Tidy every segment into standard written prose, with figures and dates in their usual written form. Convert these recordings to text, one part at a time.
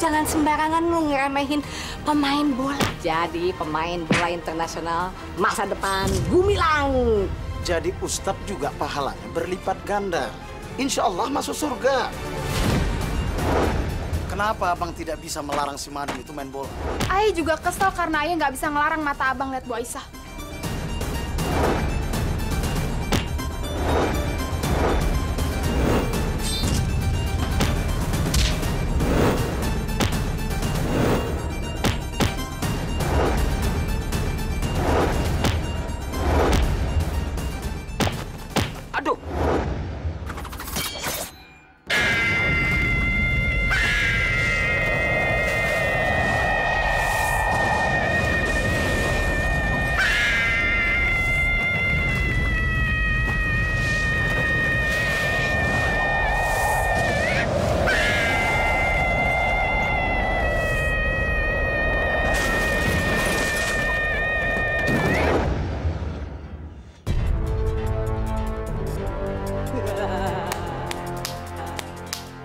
jangan sembarangan ngeremehin pemain bola. Jadi pemain bola internasional masa depan Gumilang. Jadi Ustadz juga pahalanya berlipat ganda. Insya Allah masuk surga. Kenapa abang tidak bisa melarang si Madu itu main bola? Ayah juga kesel karena ayah nggak bisa ngelarang mata abang lihat Bu Aisyah.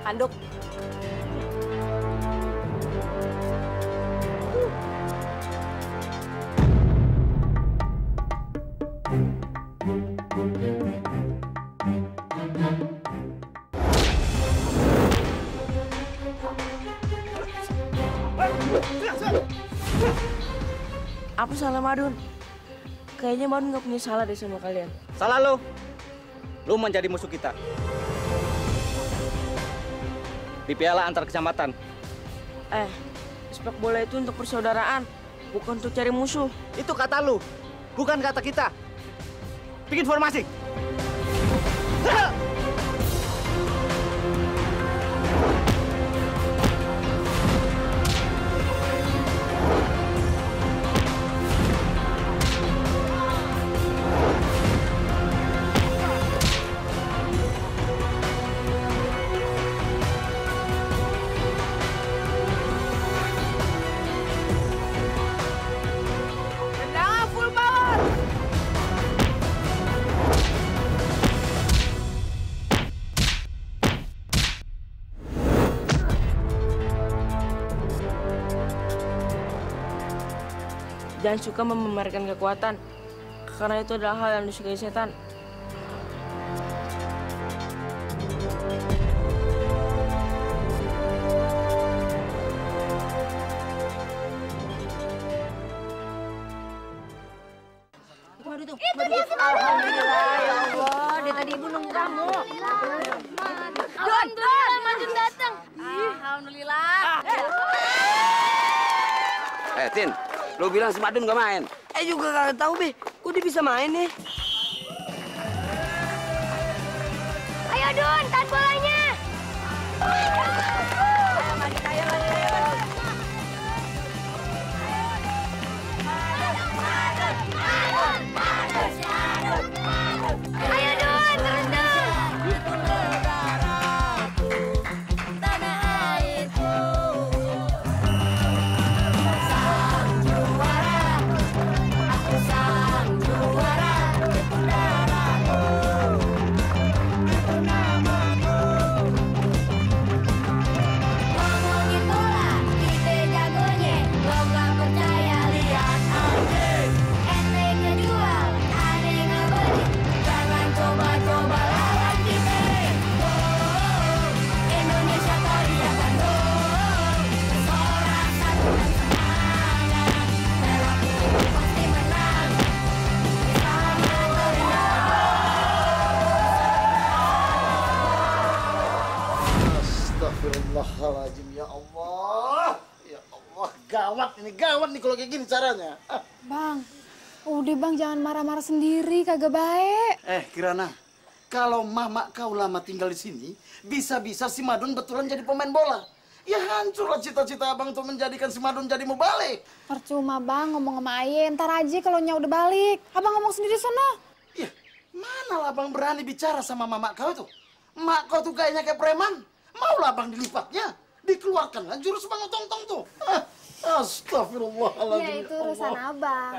Anduk. Apa salah Madun? Kayaknya Madun nggak punya salah deh sama kalian. Salah lo. Lo menjadi musuh kita. Di piala antar kecamatan. Sepak bola itu untuk persaudaraan, bukan untuk cari musuh. Itu kata lu, bukan kata kita. Bikin formasi. Jangan suka memamerkan kekuatan, karena itu adalah hal yang disukai setan. Itu dia semua. Alhamdulillah, ya Allah. Dia tadi ibu nunggu kamu. Alhamdulillah, Madun datang. Alhamdulillah. Tin. Lo bilang si Madun gak main? Juga gak tahu Be. Kok dia bisa main nih? Ayo Dun, tahan bolanya! Ayo Dun, terus Dun! Ya Allah, ya Allah, gawat nih kalau kayak gini caranya. Bang, udah bang jangan marah-marah sendiri, kagak baik. Kirana, kalau mama kau lama tinggal di sini, bisa-bisa si Madun betulan jadi pemain bola. Ya hancurlah cita-cita abang tuh menjadikan si Madun jadi mau balik. Percuma bang, ngomong sama aye, ntar aja kalau nya udah balik. Abang ngomong sendiri sono. Iya, manalah abang berani bicara sama mama kau tuh. Mak kau tuh kayaknya kayak preman. Maulah abang dilipatnya, dikeluarkanlah jurus Bang Otong-tong tuh. Astagfirullahaladzim. Ya itu urusan abang.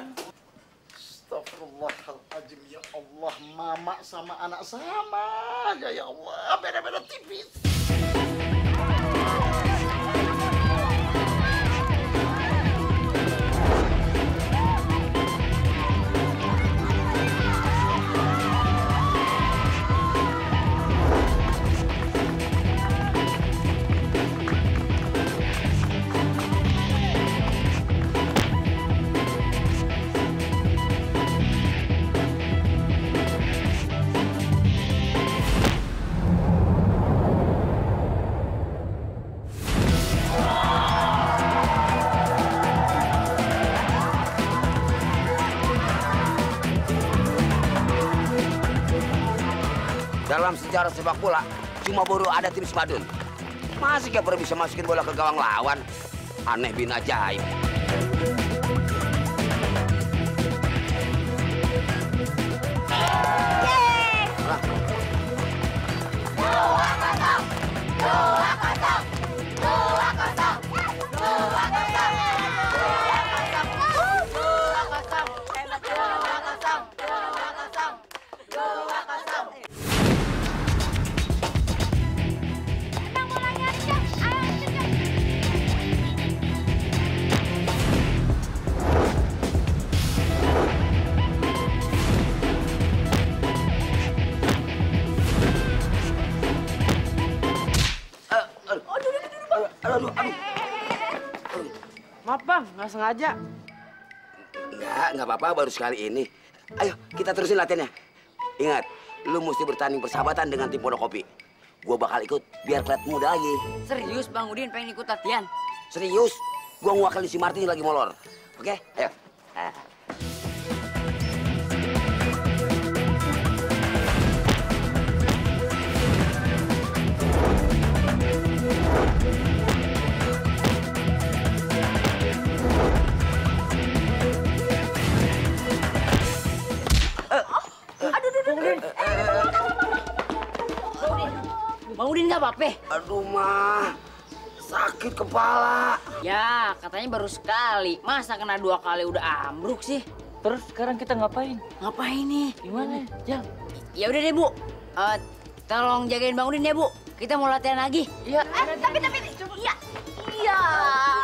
Astagfirullahaladzim, ya Allah. Mama sama anak sama aja, ya Allah. Beda-beda tipis. dalam sejarah sepak bola cuma baru ada tim Semadun. Masih gak pernah bisa masukin bola ke gawang lawan. Aneh bin ajaib. Maaf bang, nggak sengaja. Nggak apa-apa, baru sekali ini. Ayo, kita terusin latihannya. Ingat, lu mesti bertanding persahabatan dengan tim Podokopi. Gua bakal ikut, biar kelihatan muda lagi. Serius Bang Udin pengen ikut latihan? Serius, gua ngwakilin si Martin lagi molor. Oke, ayo. Bang Udin nggak apa-apa? Aduh mah, sakit kepala. Ya katanya baru sekali, masa kena dua kali udah ambruk sih. Terus sekarang kita ngapain? Ngapain nih? Gimana? Jang? Ya udah deh Bu, tolong jagain Bang Udin ya Bu. Kita mau latihan lagi. Iya. Tapi, iya, iya.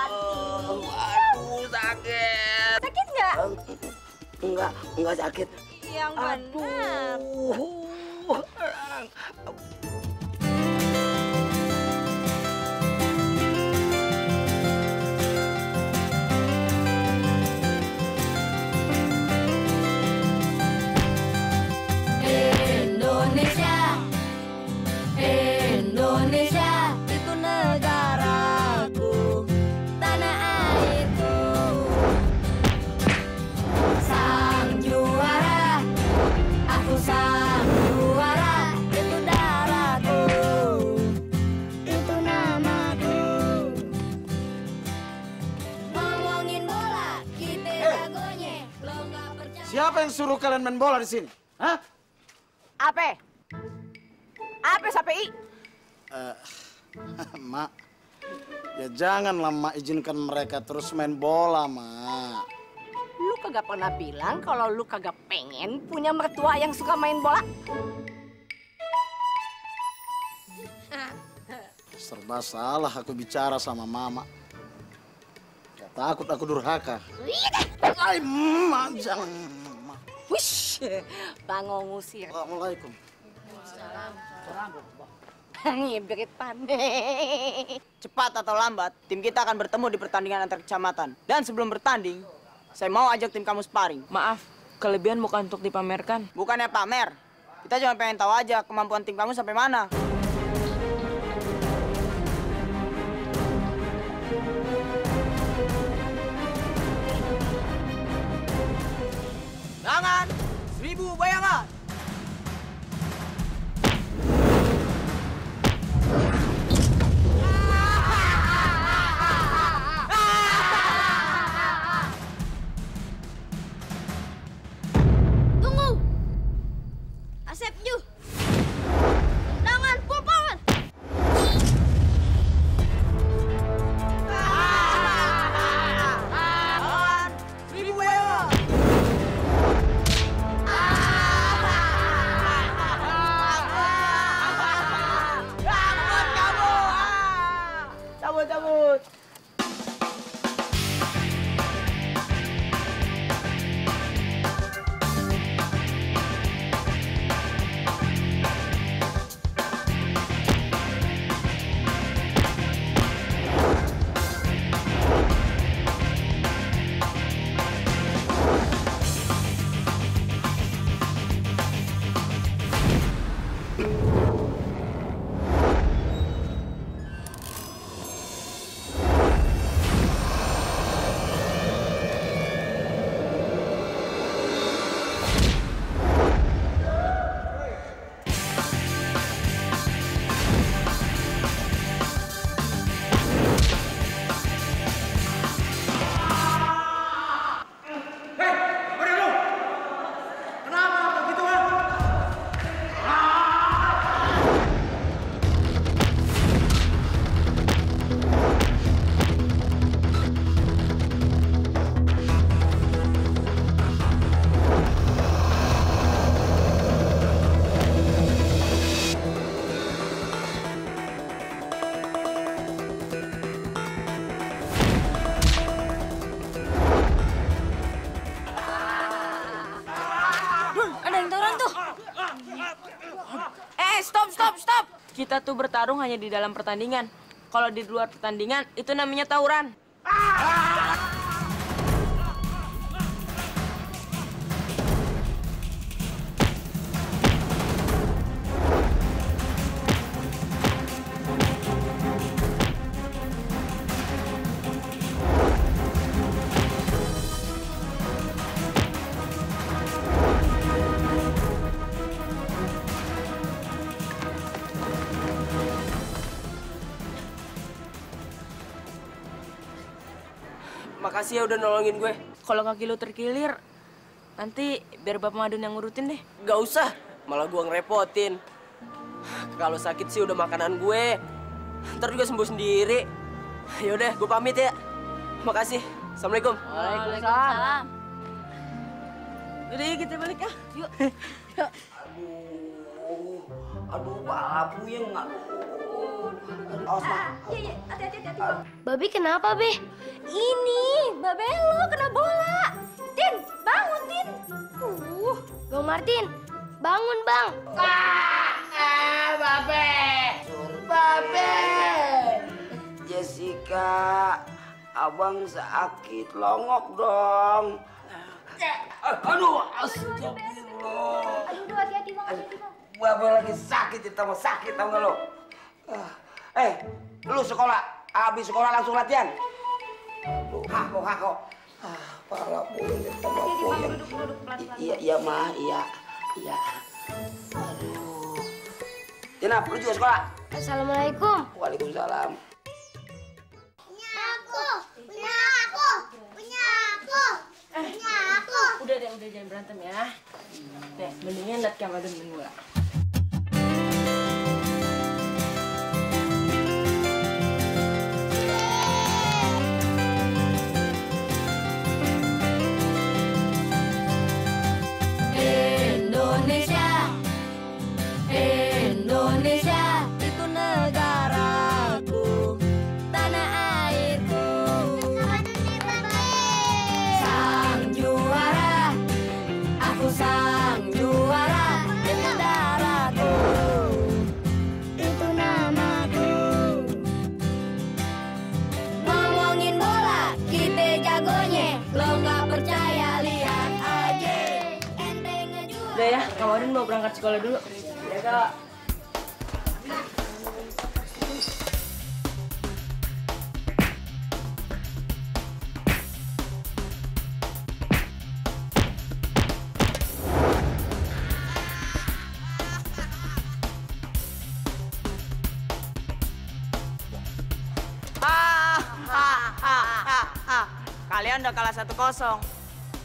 Aduh sakit. Sakit nggak? Enggak sakit. Yang benar. Indonesia itu negaraku, tanah airku, sang juara, aku sang juara, itu darahku, itu namaku. Ngomongin bola kita jagonya, lo nggak percaya. Siapa yang suruh kalian main bola di sini? Hah? Apa sampai Mak, ya janganlah Mak izinkan mereka terus main bola, Mak. Lu kagak pernah bilang kalau lu kagak pengen punya mertua yang suka main bola? Serba salah aku bicara sama Mama. Gak takut aku durhaka. Ay, Mak, jangan. Wish, Bang ngusir. Assalamualaikum. Waalaikumsalam. Ibarat pandai. Cepat atau lambat, tim kita akan bertemu di pertandingan antar kecamatan. Dan sebelum bertanding, saya mau ajak tim kamu sparring. Maaf, kelebihan bukan untuk dipamerkan. Bukannya pamer. Kita cuma pengen tahu aja kemampuan tim kamu sampai mana. Tangan, 1000 bayangan. Tunggu, Asep Ju. Tangan, full power. Tangan, 1000 bayangan. kita tuh bertarung hanya di dalam pertandingan. Kalau di luar pertandingan, itu namanya tawuran. Makasih ya udah nolongin gue. Kalau kaki lu terkilir, nanti biar Bapak Madun yang ngurutin deh. Gak usah, malah gue ngerepotin. Kalau sakit sih udah makanan gue. Ntar juga sembuh sendiri. Yaudah, gue pamit ya. Makasih. Assalamualaikum. Waalaikumsalam. Udah yuk kita balik ya. Yuk. Aduh, puyeng Iya, hati-hati. Babi kenapa, Be? Ini, Babe lo kena bola. Tin, bangun, Tin. Bang Martin, bangun, Bang. Babe. Babe. Jessica, abang sakit longok dong. Aduh, astagfirullah. Aduh, hati-hati, Bang. Babe lagi sakit, tambah sakit, tau gak lo? Lu sekolah, abis sekolah langsung latihan. Hako. Parah puyeng, tambah puyeng. Iya, Ma. Aduh. Jenap, lu juga sekolah. Assalamualaikum. Waalaikumsalam. Punya aku. Udah jangan berantem ya. Nih, mendingan liat kamar dan menula. Indonesia itu negaraku, tanah airku, sang juara, aku sang juara dengan darahku, itu namaku. Ngomongin bola kita jagonya, lo nggak percaya lihat aja. Udah ya, kemarin mau berangkat sekolah dulu. Ya Kak. Kalian udah kalah 1-0.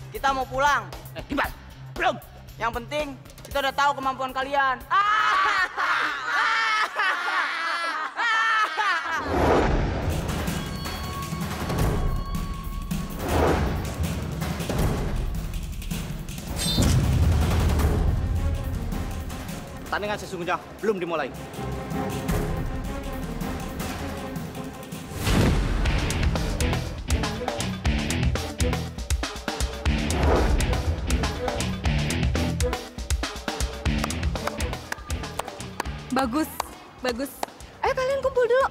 Kita mau pulang. Gimana? Belum. Yang penting kita udah tahu kemampuan kalian. Pertandingan sesungguhnya belum dimulai. Bagus. Ayo kalian kumpul dulu.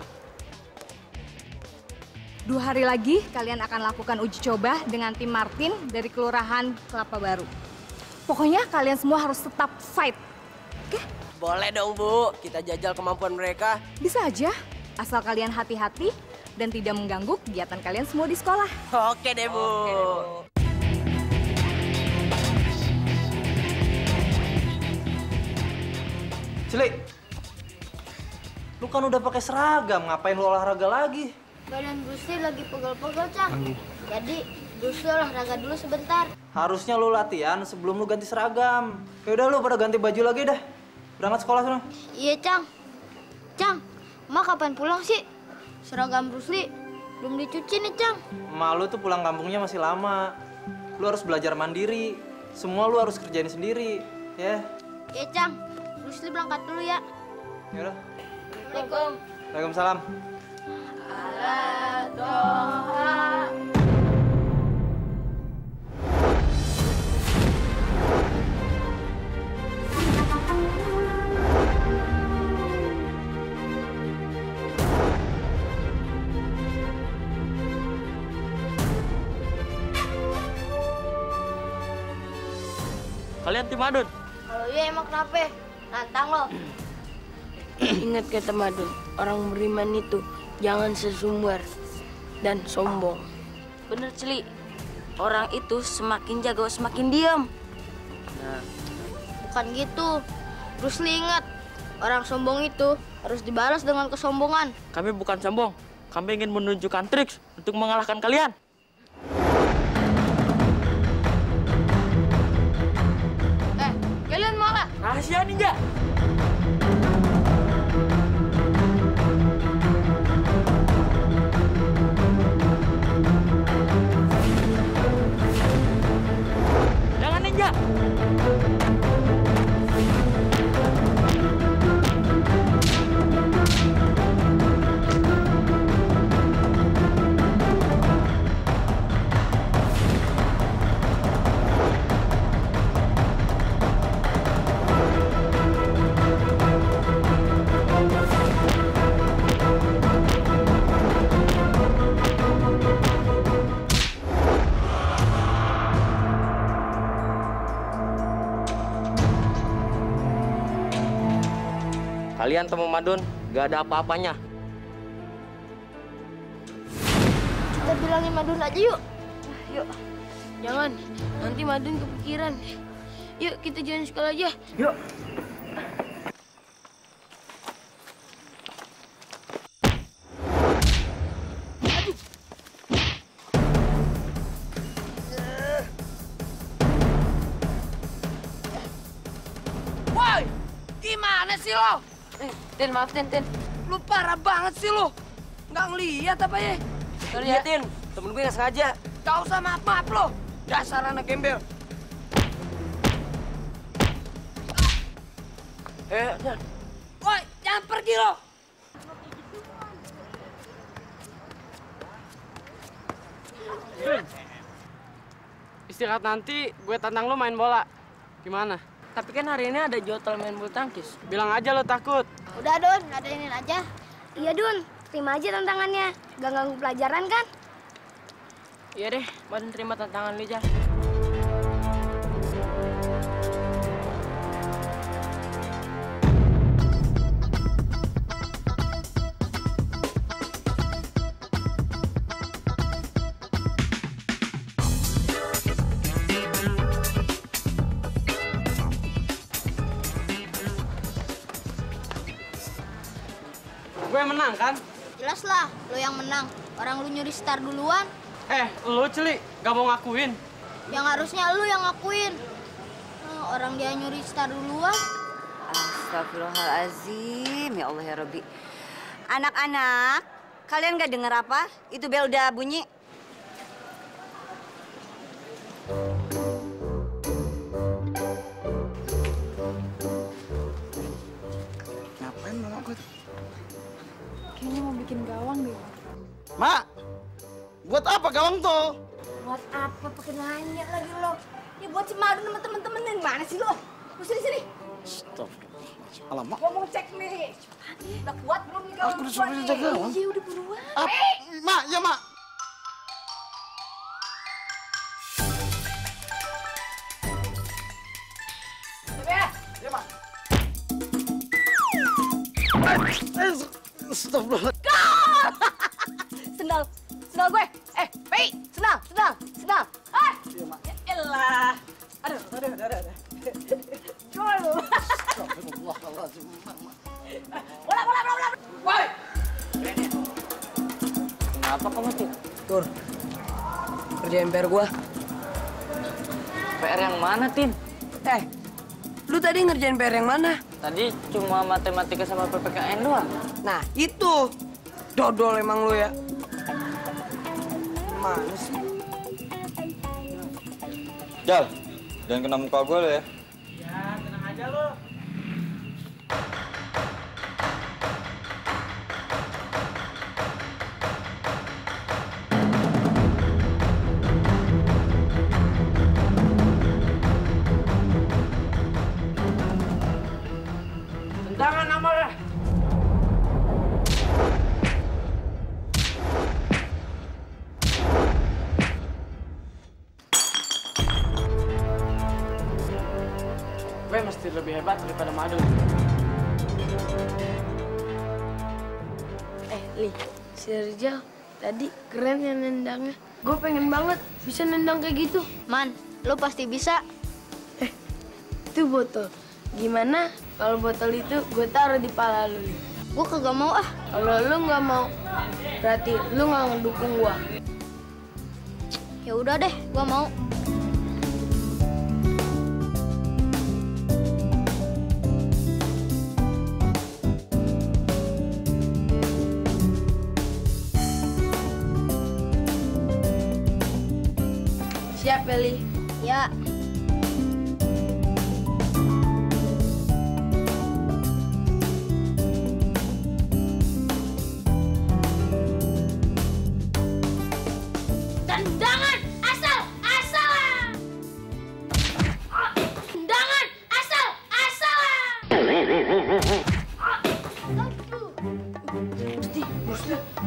2 hari lagi kalian akan lakukan uji coba dengan tim Martin dari Kelurahan Kelapa Baru. Pokoknya kalian semua harus tetap fight. Oke? Boleh dong, Bu. Kita jajal kemampuan mereka. Bisa aja. Asal kalian hati-hati dan tidak mengganggu kegiatan kalian semua di sekolah. Oke deh, Bu. Cilik. Lu kan udah pakai seragam, ngapain lu olahraga lagi? Badan Bruce lagi pegel-pegel, Cak. Jadi, Bruce olahraga dulu sebentar. Harusnya lu latihan sebelum lu ganti seragam. Yaudah lu pada ganti baju lagi dah. Berangkat sekolah sana. Iya, Cang. Cang, Ma kapan pulang sih? Seragam Bruce Lee belum dicuci nih, Cang. Ma lu tuh pulang kampungnya masih lama. Lu harus belajar mandiri. Semua lu harus kerjain sendiri, ya. Iya, Cang. Bruce Lee berangkat dulu ya. Yaudah. Assalamualaikum. Waalaikumsalam. Kalian tim Madun? Kalau iya emang kenapa? Nantang lo. Ingat kata Madun, orang beriman itu jangan sesumbar dan sombong. Bener Celi, orang itu semakin jago semakin diam. Nah. Bukan gitu, terus ingat orang sombong itu harus dibalas dengan kesombongan. Kami bukan sombong, kami ingin menunjukkan triks untuk mengalahkan kalian. Kalian malah rahasia ninja. Jangan ninja. Kalian temu Madun, gak ada apa-apanya. Kita bilangin Madun aja yuk. Yuk. Jangan, nanti Madun kepikiran. Yuk, kita jalan sekolah aja. Yuk. Woi, gimana sih lo? Tin, maaf Tin, lu parah banget sih lu. Nggak ngeliat apa ya? Sorry ya Tin, temen gue nggak sengaja. Gak usah maaf-maaf lu. Dasar anak gembel. Tin. Woi, jangan pergi lo. Tin, istirahat nanti gue tantang lu main bola. Gimana? Tapi kan hari ini ada jotol main bulu tangkis. Bilang aja lo takut. Udah Dun, adainin aja. Iya Dun, terima aja tantangannya. Gak ganggu pelajaran kan? Iya deh, Madun terima tantangan lu aja. Gue menang kan? Jelas lah, lo yang menang. Orang lu nyuri star duluan. Lo Celi, gak mau ngakuin. Yang harusnya lo yang ngakuin. Orang dia nyuri star duluan. Astagfirullahaladzim, ya Allah ya Rabbi. Anak-anak, kalian gak dengar apa? Itu bel udah bunyi. Ngapain mama gue? Kayaknya mau bikin gawang deh. Mak, buat apa gawang tuh? Buat apa pakai nanya lagi lo? Ya buat si Madun sama temen-temen yang mana sih lo? Lu sini. Stop. Alamak. Gua mau cek nih. Cepetan deh. Udah kuat belum nih gawang? Aku udah suruh cek gawang. Iya udah buruan. Mak, ya Mak. Ya Mak. Astagfirullah. Gol! Sendal gue. Pei, sendal. Ah! Iya, Mak. Ya elah. Aduh. Coy lu. Astagfirullahaladzim, Mak. Bola. Woi. Kenapa kamu tuh? Tur. Kerjain PR gua. PR yang mana, Tin? Lu tadi ngerjain PR yang mana? Tadi cuma matematika sama PPKN doang. Nah, itu. Dodol emang lu ya. Manis. Jal, jangan kena muka gue lu ya. Iya, tenang aja lu. Jangan amarah. lebih hebat daripada madu. Li, si Rizal tadi keren ya nendangnya. Gue pengen banget bisa nendang kayak gitu. Man, lo pasti bisa. Itu botol. Gimana kalau botol itu gue taruh di pala lo? Gue kagak mau ah. Kalau lo nggak mau, berarti lo nggak ngedukung gue. Ya udah deh, gue mau. Siap, Beli? Ya.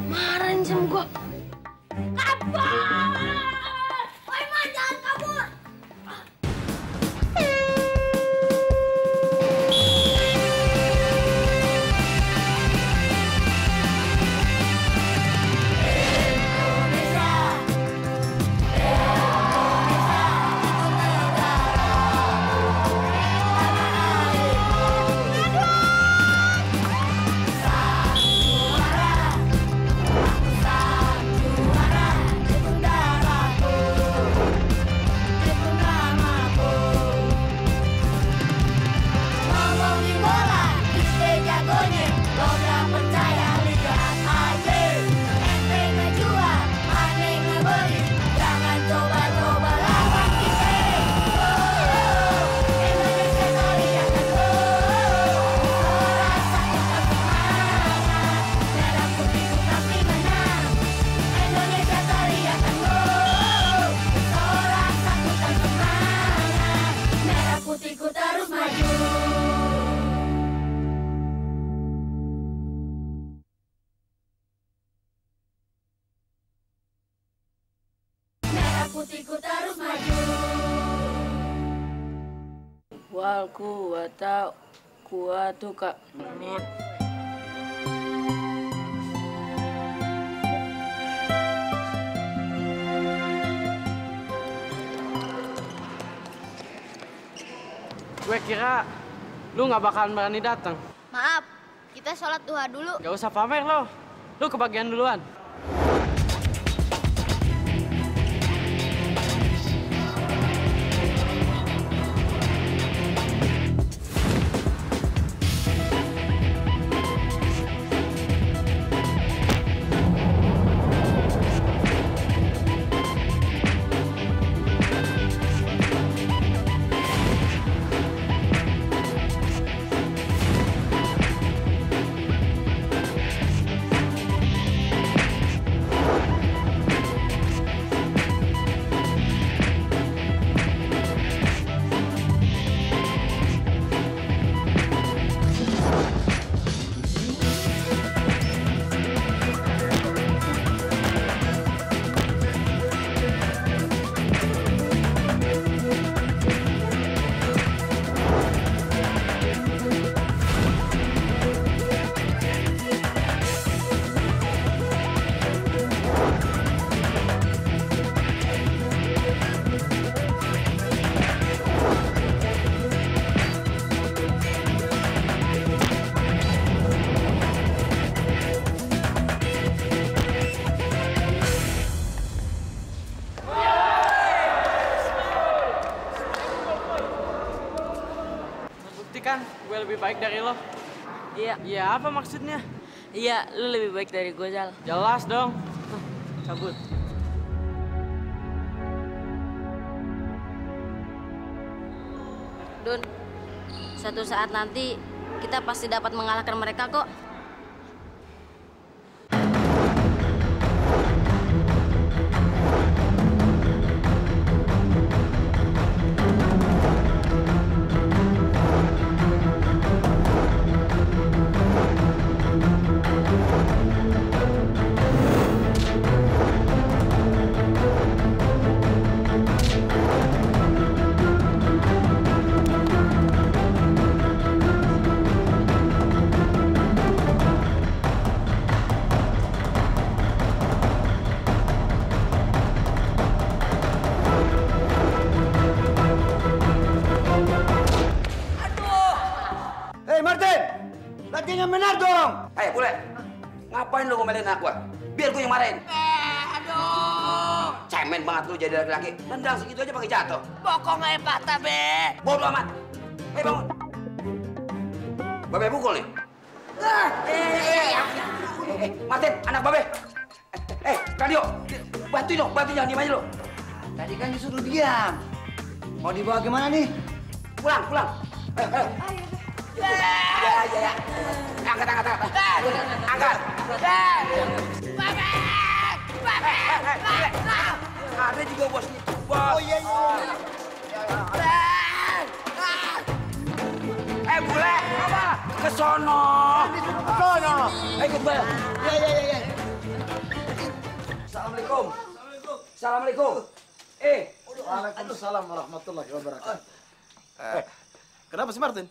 Marahin sama gua. Kabur! Oi, Man, jangan kabur! Putihku terus maju. Wal kuwata kuwatuka. Amin. Gue kira lu nggak bakalan berani datang. Maaf, kita sholat duha dulu. Gak usah pamer lo, lu kebagian duluan. Kan gue lebih baik dari lo. Iya. Iya apa maksudnya? Iya, lo lebih baik dari gue, Zal. Jelas dong. Cabut. Dun, satu saat nanti kita pasti dapat mengalahkan mereka kok. Ayo, boleh. Ngapain lu ngomelin anak gua? Biar gua yang marahin. Aduh. Cemen banget lu jadi laki-laki. Nendang segitu aja pakai jatuh. Bokong aja patah, Be. Bodoh amat. Ayo bangun. Babe pukul nih. Martin, anak Babe. Radio, bantuin dong, jangan diem aja lo. Tadi kan disuruh diam. Mau dibawa gimana nih? Pulang, pulang. Ayo. Ya. Angkat. Angkat. Babek. Ada juga bos nih. Oh iya. Eh, bule, apa? Kesono. Kesono. Ikut bel. Ya. Assalamualaikum. Assalamualaikum. Waalaikumsalam warahmatullahi wabarakatuh. Kenapa sih Martin?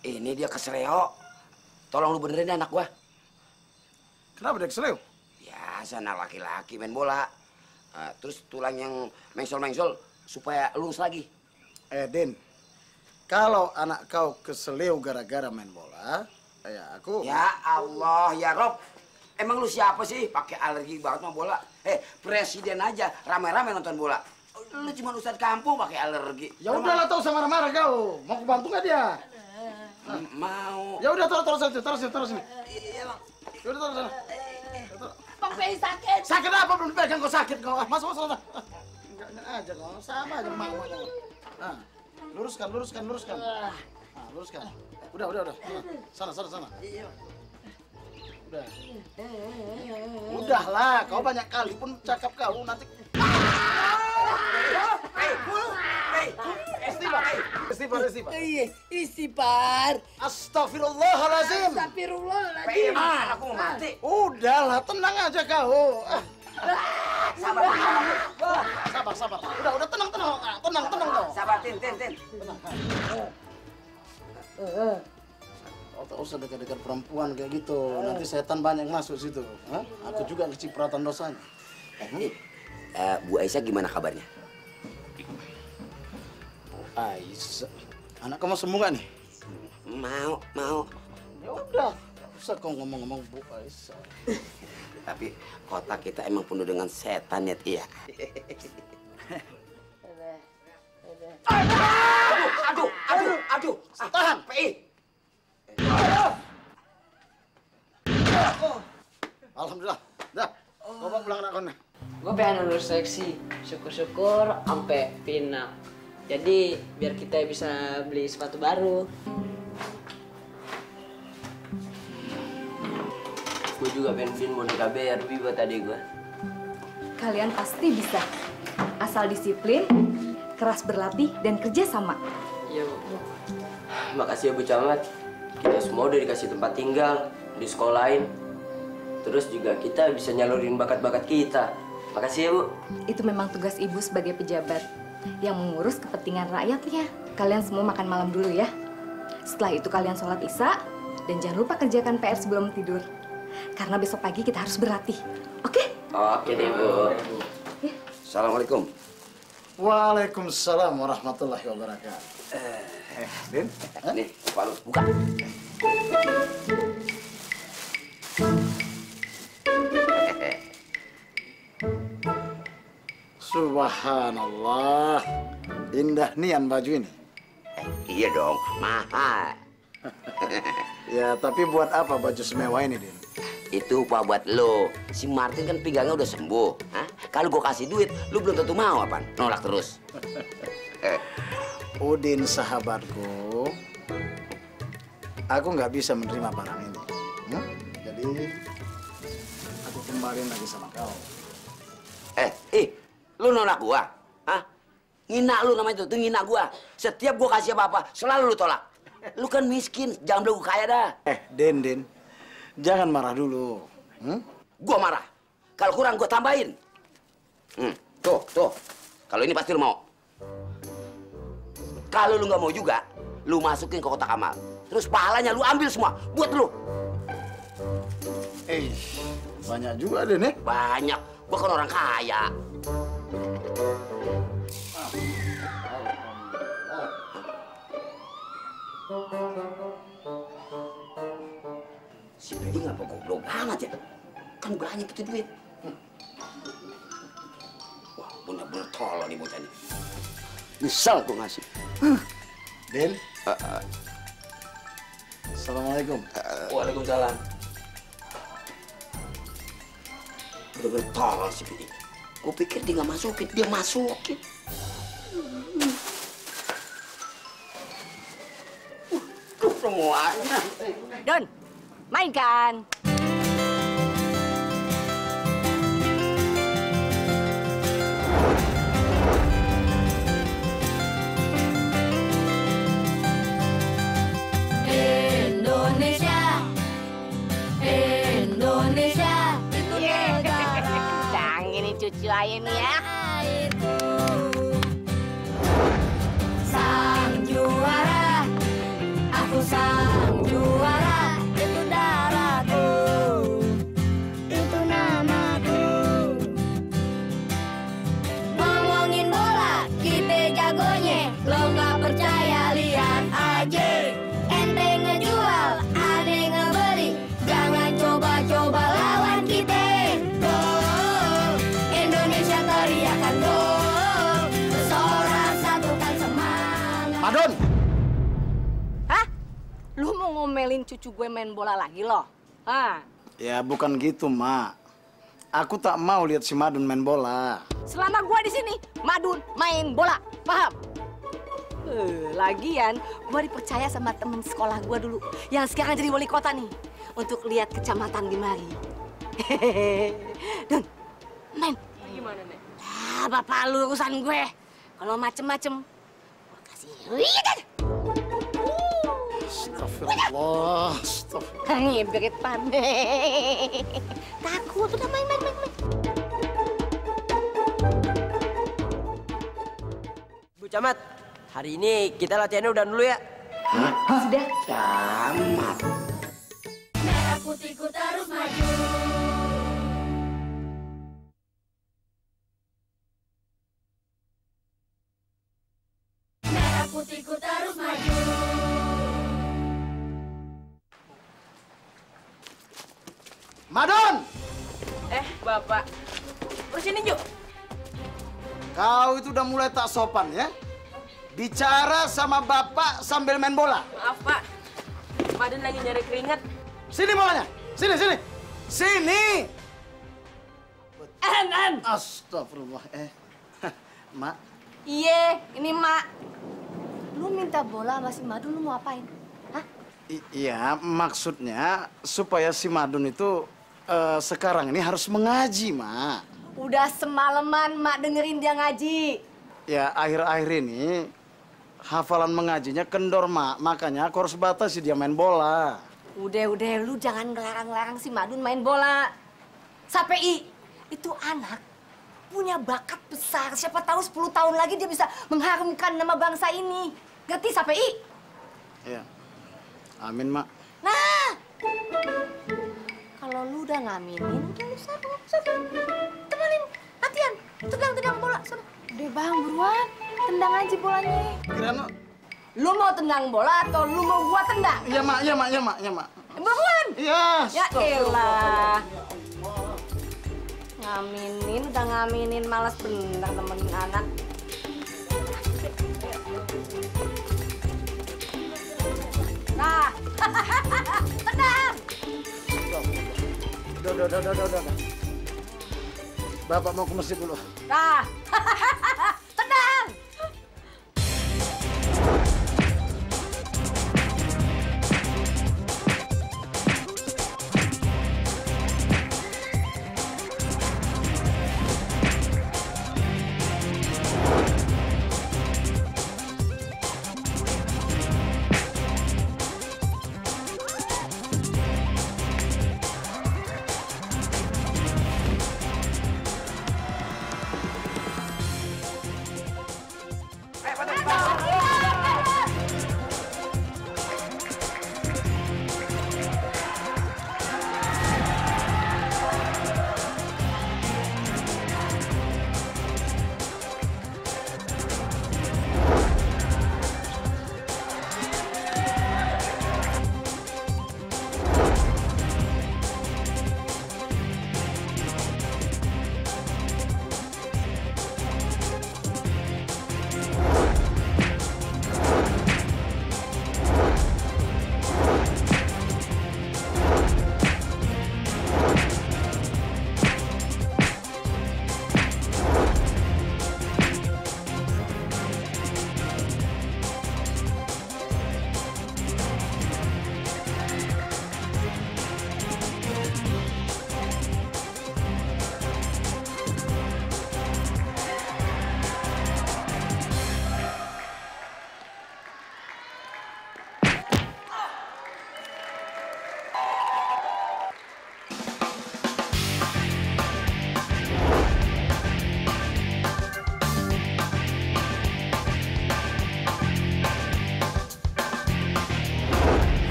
Ini dia keseleo. Tolong lu benerin anak gua. Kenapa dia keseleo? Ya, sana laki-laki main bola. Terus tulang yang mengsol-mengsol supaya lurus lagi. Din, kalau anak kau keseleo gara-gara main bola, ya aku... Ya Allah, ya Rob. Emang lu siapa sih pakai alergi banget sama bola? Presiden aja rame-rame nonton bola. Lu cuma ustadz kampung pakai alergi. Ya udahlah tau sama marah kau. Mau kubantu nggak dia? Mau. Ya udah taruh sini. Iya bang. Ya udah taruh sana. Bang Pei sakit. Sakit apa belum pegang kau sakit kau? Masuk. Enggak aja kau. Sama aja mau. Nah, luruskan. Nah, luruskan. Udah. Sana. Iya. Udahlah, kau banyak kali pun cakap kau nanti. Istighfar. Istighfar. Astagfirullahalazim. Astagfirullahalazim. Ah, aku mau mati. Udahlah, tenang aja kau. Sabar. Udah tenang kau. Sabar, Tin. Kau usah dekat-dekat perempuan kayak gitu, nanti setan banyak masuk situ. Aku juga kecipratan dosanya. Bu Aisyah gimana kabarnya? Bu Aisyah, anak kamu sembuh nggak nih? Mau. Ya udah, usah kau ngomong-ngomong Bu Aisyah. Tapi kota kita emang penuh dengan setan ya, Tia. Aduh. Tahan, PI. Alhamdulillah, dah. Kau mau pulang anak kau? Gua pengen lulus seleksi, syukur-syukur ampe final. Jadi biar kita bisa beli sepatu baru. Gua juga pengen bikin boneka Barbie buat adik gua. Kalian pasti bisa, asal disiplin, keras berlatih dan kerja sama. Iya Bu. Makasih ya Bu Camat. Kita semua udah dikasih tempat tinggal, di sekolah lain. Terus juga kita bisa nyalurin bakat-bakat kita. Makasih ya, Bu. Itu memang tugas Ibu sebagai pejabat yang mengurus kepentingan rakyatnya. Kalian semua makan malam dulu ya. Setelah itu kalian sholat isya dan jangan lupa kerjakan PR sebelum tidur. Karena besok pagi kita harus berlatih. Oke? Oke deh, Bu. Ya. Assalamualaikum. Waalaikumsalam warahmatullahi wabarakatuh. Din, nih, Pak Lu, buka. Subhanallah, indah nian baju ini. Iya dong, mahal. Ya, tapi buat apa baju semewah ini, Din? Itu Pak buat lo. Si Martin kan pinggangnya udah sembuh. Kalau gue kasih duit, lu belum tentu mau, apaan? Nolak terus. Udin sahabatku, aku nggak bisa menerima barang ini. Jadi aku kemarin lagi sama kau. Lu nolak gua, Ngina lu namanya itu ngina gua. Setiap gua kasih apa-apa, selalu lu tolak. Lu kan miskin, jangan belagu kaya dah. Din, jangan marah dulu. Gua marah. Kalau kurang gua tambahin. Tuh. Kalau ini pasti lu mau. Kalau lu nggak mau juga, lu masukin ke kotak amal. Terus pahalanya lu ambil semua, buat lu. Banyak juga deh nih. Banyak, gua kan orang kaya. Si Pedi ngapa goblok banget ya? Kan banyak itu duit. Wah, bener-bener tolol nih bocah nih. Nyesel gue ngasih. Del? Assalamualaikum. Waalaikumsalam. Bener-bener tolol si Pedi. Gue pikir dia nggak masukin, dia masukin. Semuanya. Don, mainkan. Indonesia, itu negara. Canggih nih cucu ayah nih ya. Sang juara, itu darahku, itu namaku. Ngomongin bola, kita jagonya. Lo nggak percaya, lihat aja. Ente ngejual, ada ngebeli. Jangan coba-coba lawan kita. Gol, Indonesia teriakan gol. Bersorak satukan semangat. Madun! Lu mau ngomelin cucu gue main bola lagi loh? Hah? Ya bukan gitu, Mak. Aku tak mau lihat si Madun main bola. Selama gue di sini, Madun main bola, paham? Lagian, gue dipercaya sama temen sekolah gue dulu, yang sekarang jadi wali kota nih, untuk lihat kecamatan di mari. Hehehe. Dun, main. Gimana nih? Ah, bapak lu urusan gue. Kalau macem-macem, gue kasih. Astagfirullah, astagfirullah. Ngibrit pandai. Takut, udah main. Bu Camat, hari ini kita latihannya udah dulu ya? Hah? Sudah. Camat. Merah putihku terus maju. Merah putihku terus maju. Madun! Bapak. Terus ini, Ju. Kau itu udah mulai tak sopan, ya? Bicara sama bapak sambil main bola. Maaf, Pak. Madun lagi nyari keringat. Sini bolanya. Sini! En! Astagfirullah, Mak. Iya, ini Mak. Lu minta bola sama si Madun, lu mau apain? Hah? Iya, maksudnya supaya si Madun itu... sekarang ini harus mengaji, Mak. Udah semalaman, Mak, dengerin dia ngaji. Ya, akhir-akhir ini hafalan mengajinya kendor, Mak. Makanya aku harus batasi dia main bola. Udah, lu jangan ngelarang-larang si Madun main bola. Sapi, itu anak punya bakat besar. Siapa tahu 10 tahun lagi dia bisa mengharumkan nama bangsa ini. Ngerti, Sapi? Iya. Amin, Mak. Nah! Kalau lu udah ngaminin, lu sana. Temenin, latihan. Tendang bola, sana. Udah, Bang, buruan. Tendang aja bolanya. Kirana. Lu mau tendang bola atau lu mau gua tendang? Iya, Mak. Buruan! Yes. Ya elah. Udah ngaminin. Males bener temenin anak. Nah, tendang! Udah. Bapak mau ke masjid dulu. Nah, tenang.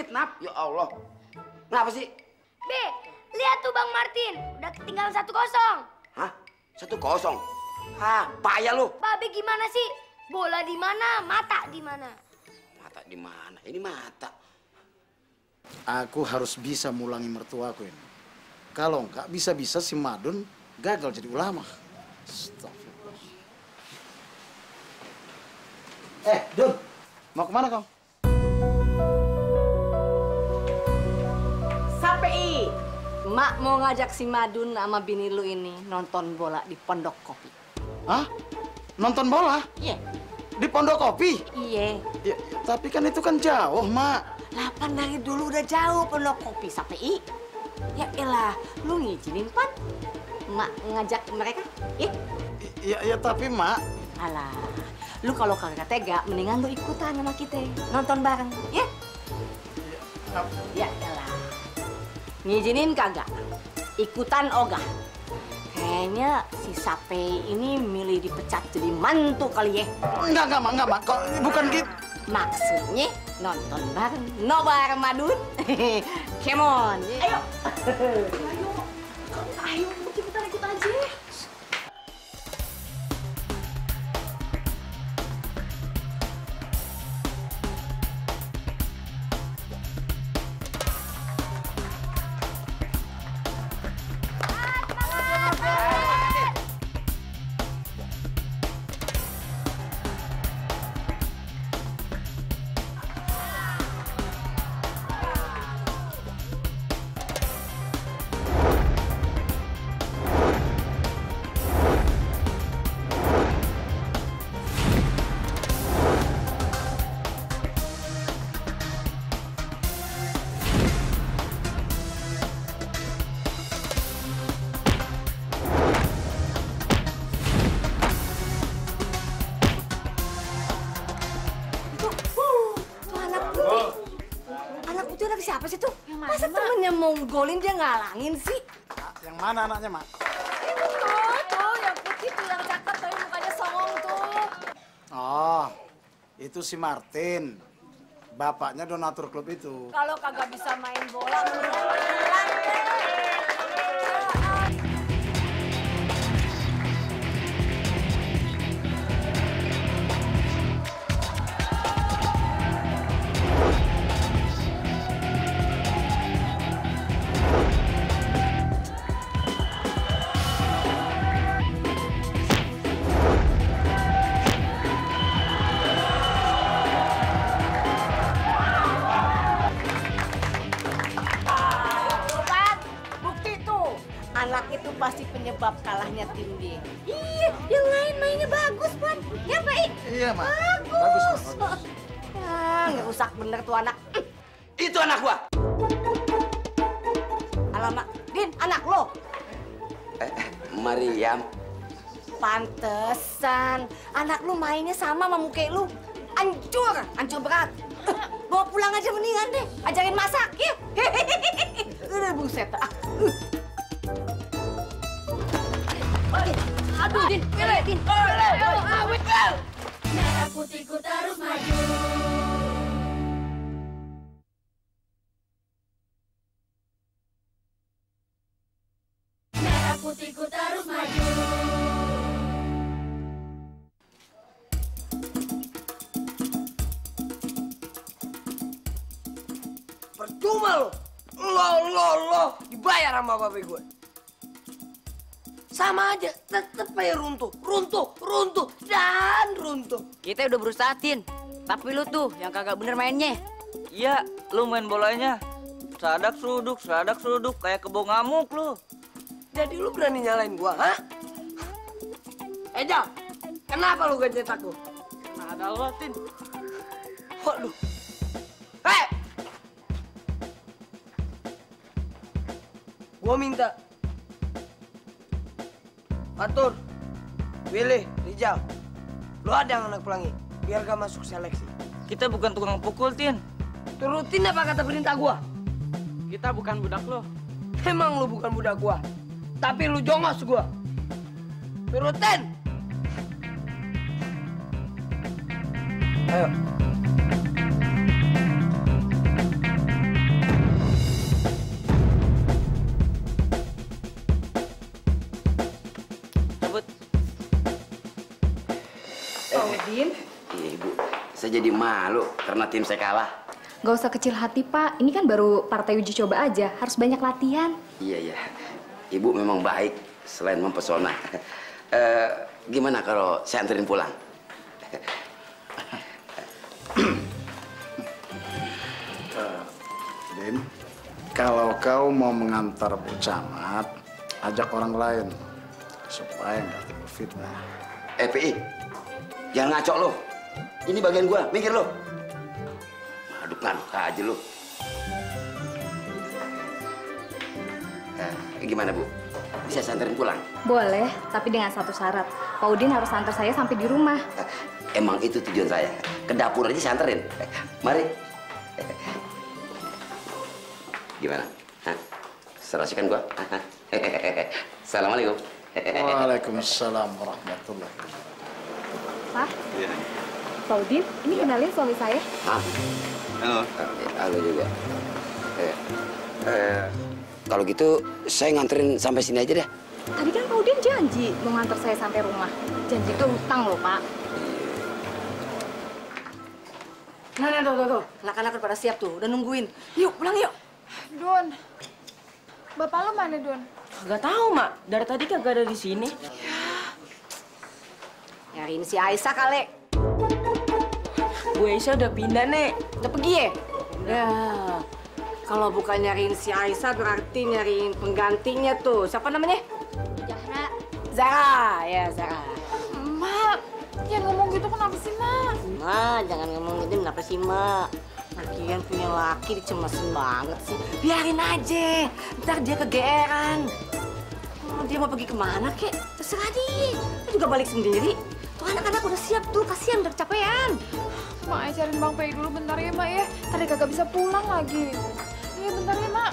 sakit, Nap. Ya Allah. Kenapa sih? Be, lihat tuh Bang Martin. Udah ketinggalan 1-0. Hah? 1-0? Hah, payah lu. Babe gimana sih? Bola di mana, mata di mana? Mata di mana? Ini mata. Aku harus bisa mulangi mertuaku ini. Kalau enggak, bisa-bisa si Madun gagal jadi ulama. Astagfirullah. Dun. Mau kemana kau? Sapei, Mak mau ngajak si Madun sama bini lu ini nonton bola di Pondok Kopi. Hah? Nonton bola? Iya. Di Pondok Kopi? Iya. Ya, tapi kan itu kan jauh, Mak. Lah, dari dulu udah jauh Pondok Kopi, Sapei. Ya elah, lu ngizinin Pan. Mak ngajak mereka, ya? Iya, tapi Mak. Alah. Lu kalau kagak tega, mendingan lu ikutan sama kita. Nonton bareng, ya? Ya, elah. Ngizinin kagak? Ikutan ogah. Kayaknya si Sapei ini milih dipecat jadi mantu kali ya? Enggak, Mak. Kok bukan gitu. Maksudnya nonton bareng. Nobar Madun. Come on. Ayo. Ayo, kita ikut aja. Siapa sih tuh? Masa temennya mau golin dia ngalangin sih? Yang mana anaknya, Mak? Itu tuh, yang putih tuh, yang cakep tapi mukanya songong tuh. Oh, itu si Martin. Bapaknya donatur klub itu. Kalau kagak bisa main bola, pasti penyebab kalahnya tim dia. Iya, yang lain mainnya bagus, Pan. Ya, baik. Iya, Mak. Bagus. Ah, ngerusak bener tuh anak. Itu anak gua. Alamak, Din, anak lo. Mariam. Pantesan. Anak lu mainnya sama muka lu. Hancur berat. Bawa pulang aja mendingan deh. Ajarin masak, ya. Udah buset. Aduh, Din, Din. Merah putihku terus maju. Merah putihku terus maju. Percuma lo. Lo. Dibayar sama babe gue. Sama aja, tetep aja runtuh, dan runtuh. Kita udah berusaha, Tin. Tapi lu tuh yang kagak bener mainnya. Iya, lu main bolanya sadak seruduk, kayak kebo ngamuk lu. Jadi lu berani nyalain gua, ha? Ejal, kenapa lu gak cetak gua? Nah, ada lu, Tin. Waduh. Hei! Gua minta Arthur, Willy, Rijal, lu ada yang anak pelangi, biar gak masuk seleksi. Kita bukan tukang pukul, Tin. Turutin apa kata perintah gua? Kita bukan budak lo. Emang lu bukan budak gua, tapi lu jongos gua. Turutin! Ayo. saya jadi malu karena tim saya kalah. Gak usah kecil hati, Pak. Ini kan baru partai uji coba aja. Harus banyak latihan. Iya. Ibu memang baik, selain mempesona. Gimana kalau saya anterin pulang? Din, kalau kau mau mengantar Bu Camat, ajak orang lain. Supaya nggak terfitnah. PI, jangan ngaco lo. Ini bagian gua, minggir lo. Ngaduk aja lu. Gimana, Bu? Bisa saya anterin pulang? Boleh, tapi dengan satu syarat. Pak Udin harus antar saya sampai di rumah. Emang itu tujuan saya. Ke dapur aja saya anterin. Mari. Gimana? Serasikan gua. Assalamualaikum. Waalaikumsalam warahmatullahi wabarakatuh. Pak? Iya. Pak Udin, ini kenalin suami saya. Hah? Halo. Halo juga. Kalau gitu, saya nganterin sampai sini aja deh. Tadi kan Pak Udin janji mau nganter saya sampai rumah. Janji itu hutang loh, Pak. Nah, tuh. Anak-anak pada siap tuh, udah nungguin. Yuk, pulang yuk. Don, bapak lo mana, Don? Gak tahu, Mak. Dari tadi kagak ada di sini. Ya. Nyariin si Aisyah kali. Bu Aisyah udah pindah, Nek. Udah pergi ya? Udah. Kalau bukan nyariin si Aisyah, berarti nyariin penggantinya tuh. Siapa namanya? Zahra. Zahra. Mak, jangan ngomong gitu kenapa sih, Mak? Mak, jangan ngomong gitu kenapa sih, Mak? Lagian punya laki dicemesin banget sih. Biarin aja. Ntar dia kegeeran. Oh, dia mau pergi kemana, kek? Terserah dia. Dia juga balik sendiri. Tuh anak-anak udah siap tuh, kasihan udah kecapean. Mak, ajarin Bang Pei dulu bentar ya, Mak ya. Tadi kagak bisa pulang lagi. Iya, bentar ya, Mak.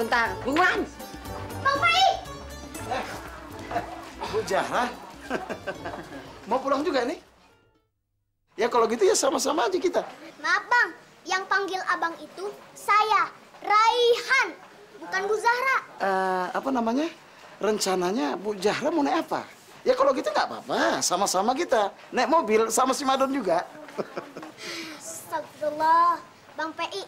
Bentar. Buruan. Bang Pei! Bu Zahra. Mau pulang juga nih? Ya kalau gitu ya sama-sama aja kita. Maaf, Bang. Yang panggil abang itu saya, Raihan. Bukan Bu Zahra. Apa namanya? Rencananya Bu Zahra mau naik apa? Ya kalau gitu nggak apa-apa, sama-sama kita. Naik mobil sama si Madon juga. Astagfirullah, Bang P.I.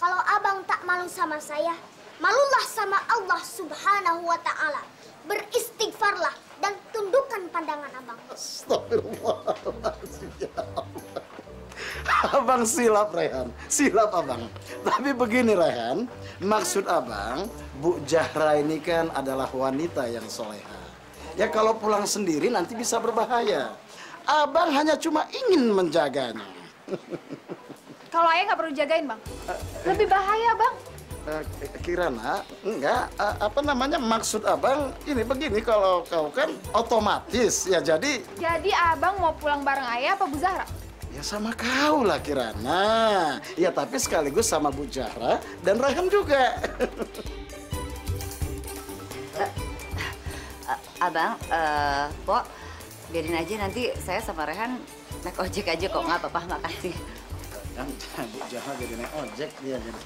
Kalau abang tak malu sama saya, malulah sama Allah Subhanahu wa Ta'ala. Beristighfarlah dan tundukkan pandangan abang. Astagfirullah. Abang silap, Rehan. Silap, Abang. Tapi begini, Rehan. Maksud Abang, Bu Zahra ini kan adalah wanita yang soleha. Ya kalau pulang sendiri nanti bisa berbahaya. Abang hanya cuma ingin menjaganya. Kalau ayah nggak perlu jagain, Bang. Lebih bahaya, Bang. Kirana, enggak. Apa namanya, maksud abang ini begini, kalau kau kan otomatis. Ya jadi... Jadi abang mau pulang bareng ayah apa Bu Zahra? Ya sama kau lah, Kirana. Ya tapi sekaligus sama Bu Zahra dan Rahim juga. Abang, Pok, biarin aja nanti saya sama Rehan naik ojek aja kok. Nggak apa-apa, makasih. Bu Zahra jadi naik ojek dia jadi.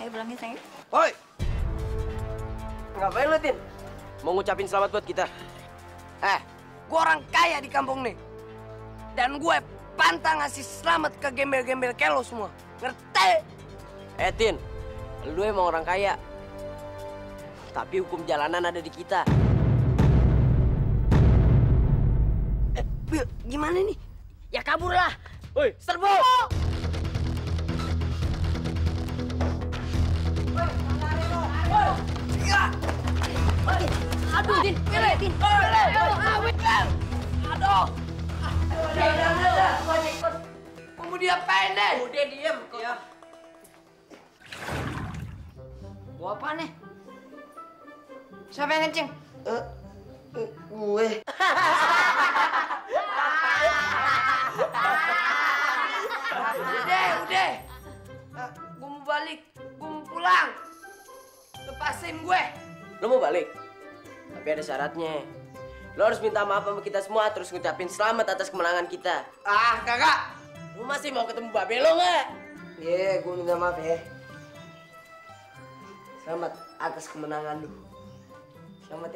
Ayo pulangin, sayang. Oi! Ngapain lu, Tin? Mau ngucapin selamat buat kita. Gua orang kaya di kampung nih. Dan gue pantang ngasih selamat ke gembel-gembel kelo semua. Ngerti? Tin, lu emang orang kaya. Tapi hukum jalanan ada di kita. Bil, gimana nih? Ya kaburlah. Woi, serbu! Aduh, Din, Din. Aduh. Udah. Kamu diapain deh? Udah diem kok. Ya. Gua apa nih? Siapa yang kencing? Gue. Udah. Gue mau balik. Gue mau pulang. Lepasin gue. Lo mau balik? Tapi ada syaratnya. Lo harus minta maaf sama kita semua, terus ngucapin selamat atas kemenangan kita. Kakak. Lo masih mau ketemu babe lo nggak? Iya, gue minta maaf ya. Selamat atas kemenangan lo. Selamat.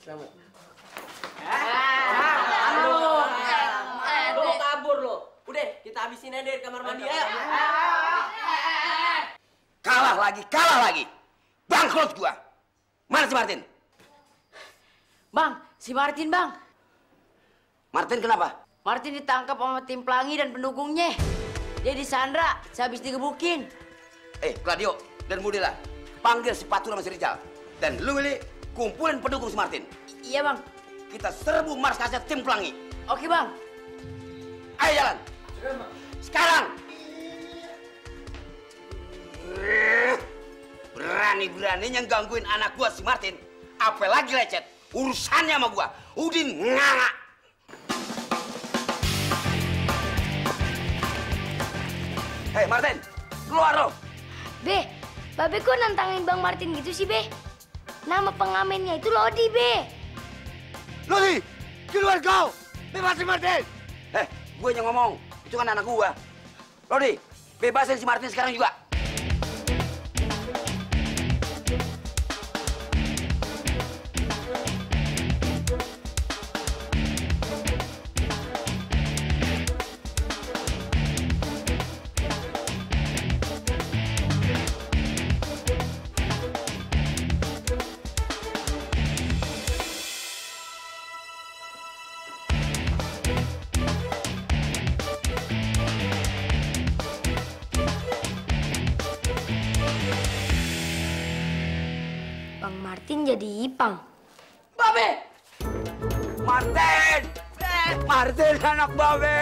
Selamat. Halo. abisin aja dari kamar mandi ya. Kalah lagi. Bangkrut gua. Mana si Martin? Bang, si Martin, Bang. Martin kenapa? Martin ditangkap sama tim Pelangi dan pendukungnya. Dia disandra, sehabis digebukin. Claudio dan Budila, panggil si Patur sama si Rizal. Dan lu, Willy, kumpulin pendukung si Martin. Iya, Bang. Kita serbu markasnya tim Pelangi. Oke, Bang. Ayo jalan. Sekarang. Berani-beraninya gangguin anak gua si Martin. Apalagi lecet, urusannya sama gua. Udin nganga. Hei, Martin, keluar lo! Be, Babe kok nantangin Bang Martin gitu sih, Be? Nama pengamennya itu Lodi, Be. Lodi, keluar kau! Bebasin Martin! Gue yang ngomong. Itu kan anak gue. Lodi, bebasin si Martin sekarang juga. Bang Martin jadi Ipang. Babe! Martin! Martin anak Babe!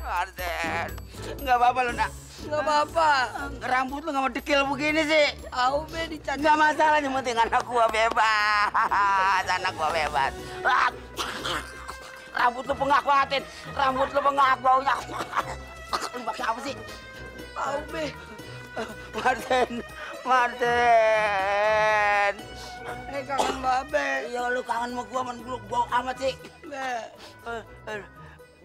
Martin, nggak apa-apa lo nak. Nggak apa-apa. Rambut lo nggak mau dekil begini sih. Aku Be dicacat. Nggak masalah, yang penting anak gua bebas. Anak gua bebas. Rambut lo pengak bangetin. Rambut lo pengak baunya. Lu pakai apa sih? Aku Be. Martin. Ini kangen Babe. Ya lu kangen sama gua, man. Lu bau amat sih.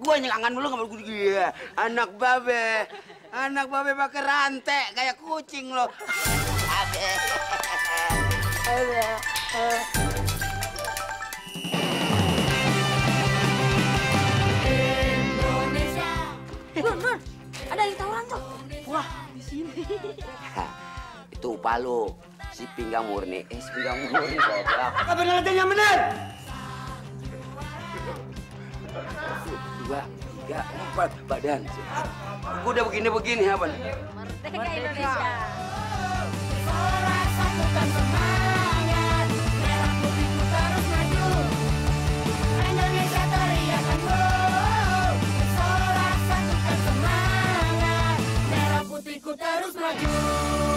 Gua yang kangen lu, sama gua dia. Anak Babe. Anak Babe pakai rantai kayak kucing lo. Babe. Nun, ada yang tawuran tuh. Wah, di sini. Itu upah lo, si pinggang murni. Si pinggang murni, goblok. Apa bener aja yang bener? 1, 2, 3, 4, badan. Gua udah begini-begini, apa? Merdeka Indonesia. Terus maju.